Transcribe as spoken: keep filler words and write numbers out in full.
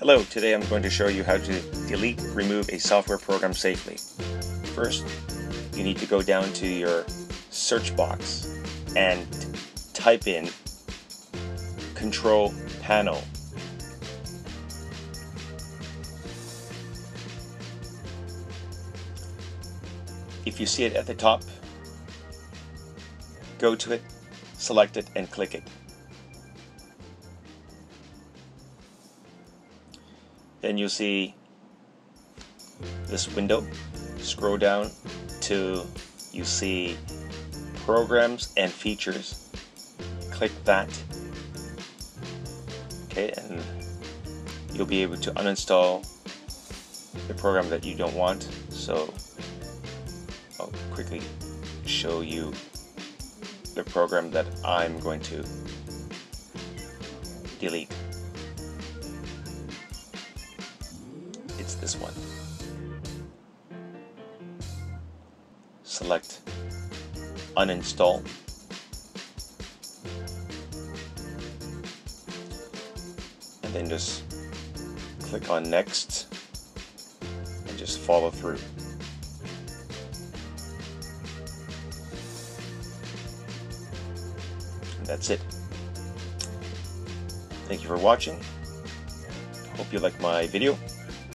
Hello, today I'm going to show you how to delete, remove a software program safely. First, you need to go down to your search box and type in control panel. If you see it at the top, go to it, select it, and click it. Then you'll see this window. Scroll down till you see Programs and Features. Click that. Okay, and you'll be able to uninstall the program that you don't want. So I'll quickly show you the program that I'm going to delete. It's this one. Select uninstall. And then just click on next and just follow through. And that's it. Thank you for watching. Hope you liked my video.